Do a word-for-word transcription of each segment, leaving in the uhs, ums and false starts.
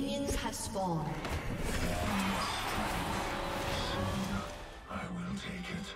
Minions have spawned. I will take it.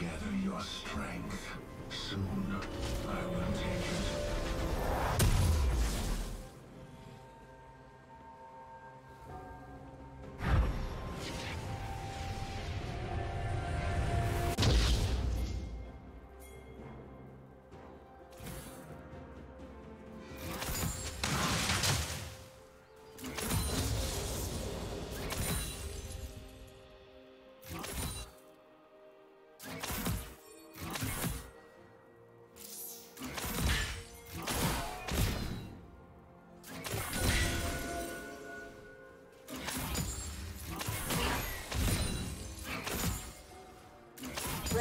Gather your strength. Soon, I will take it. The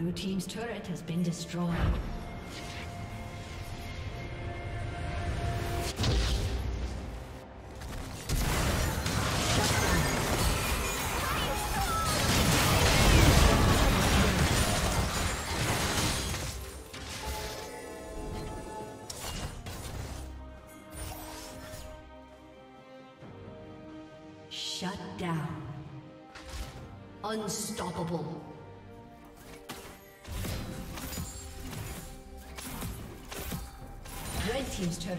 Blue team's turret has been destroyed. Shut down. Unstoppable. Team's turret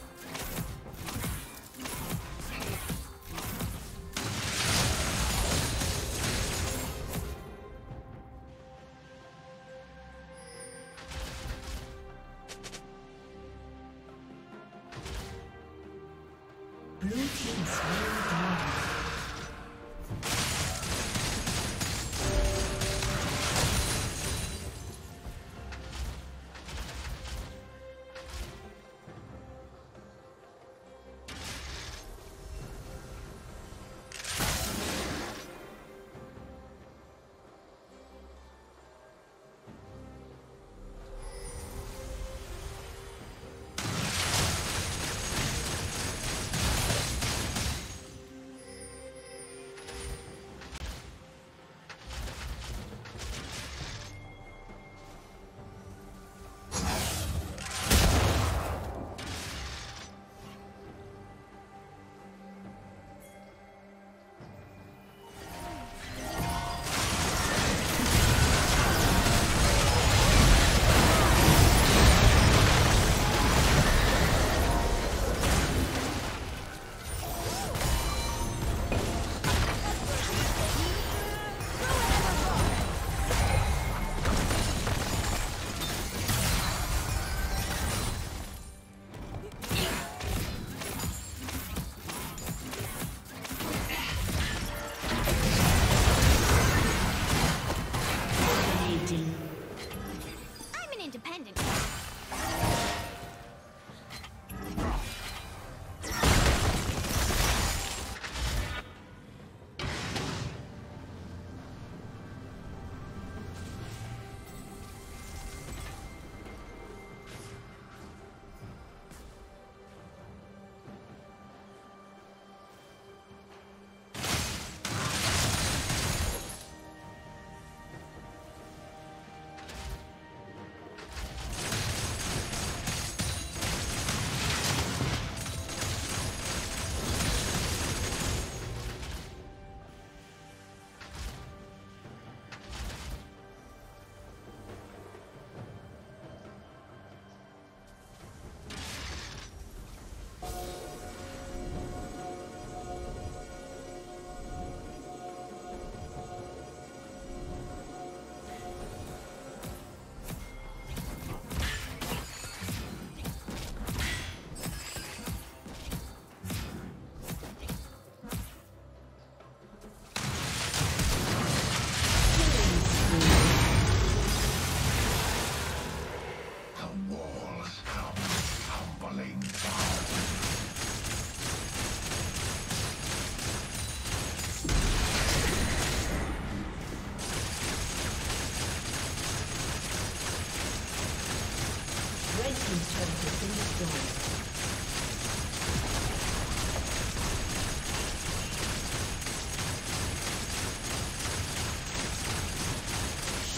Blue team slain down.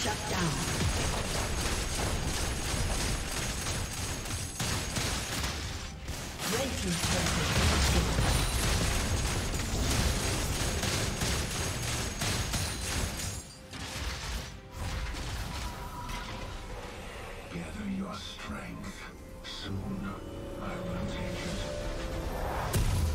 Shut down. Strength. Soon, I will take it.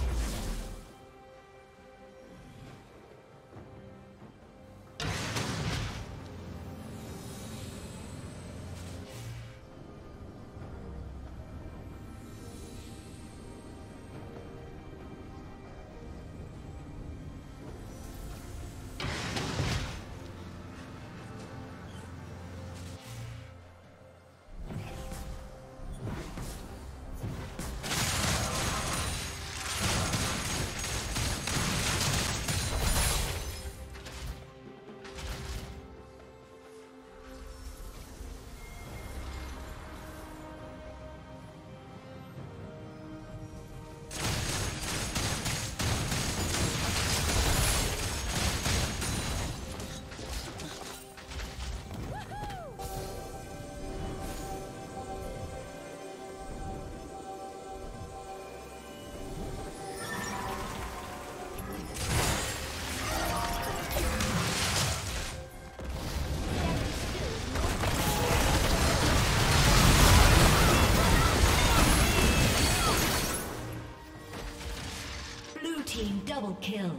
kill.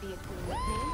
be a cool nickname.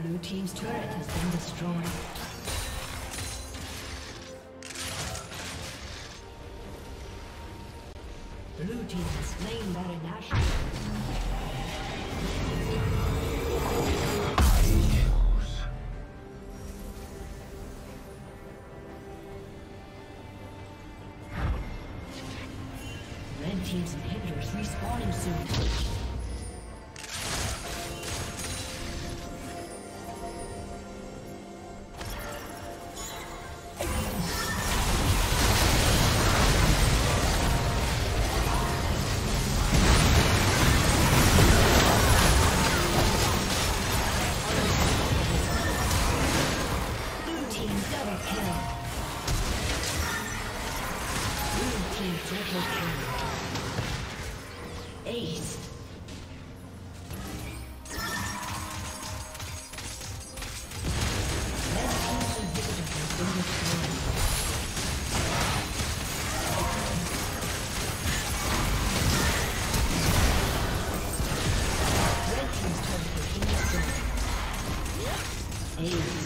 Blue team's turret has been destroyed. Blue team has slain Baron Ashe. Red team's inhibitors respawning soon. Amen.